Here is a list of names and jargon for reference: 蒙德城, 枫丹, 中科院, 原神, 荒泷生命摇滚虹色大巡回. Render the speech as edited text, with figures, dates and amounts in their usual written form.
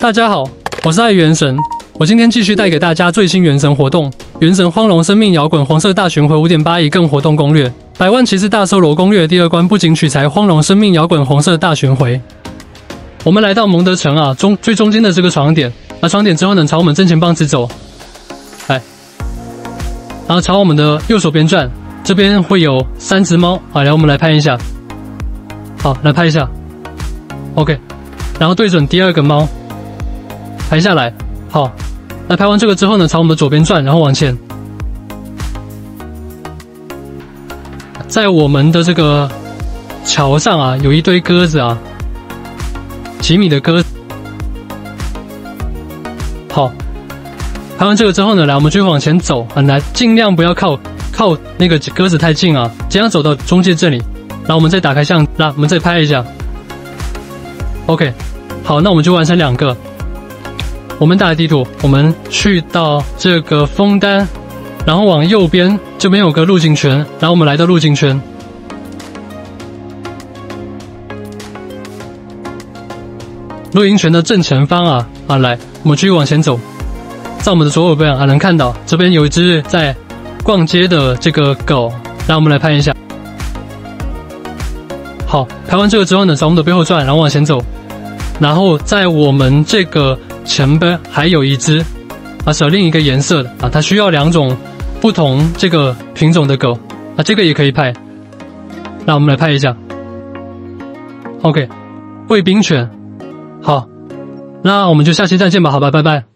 大家好，我是爱原神，我今天继续带给大家最新原神活动——原神荒龙生命摇滚黄色大巡回 5.8 一更活动攻略。百万骑士大搜罗攻略第二关不仅取材荒龙生命摇滚黄色大巡回，我们来到蒙德城啊最中间的这个床点，拿床点之后呢，朝我们正前方直走，然后朝我们的右手边转，这边会有三只猫，来我们来拍一下，好，来拍一下 ，OK， 然后对准第二个猫。 拍下来，好。那拍完这个之后呢，朝我们的左边转，然后往前。在我们的这个桥上啊，有一堆鸽子啊，几米的鸽子。好，拍完这个之后呢，来，我们继续往前走啊，来，尽量不要靠那个鸽子太近啊，尽量走到中介这里。然后我们再打开相，那我们再拍一下。OK， 好，那我们就完成两个。 我们打地图，我们去到这个枫丹，然后往右边这边有个路径圈，然后我们来到路径圈。露营圈的正前方啊，来，我们继续往前走，在我们的左手边啊，能看到这边有一只在逛街的这个狗，让我们来拍一下。好，拍完这个之后呢，从我们的背后转，然后往前走，然后在我们这个。 前边还有一只，是另一个颜色的它需要两种不同这个品种的狗这个也可以拍，那我们来拍一下。OK， 贵宾犬，好，那我们就下期再见吧，好吧，拜拜。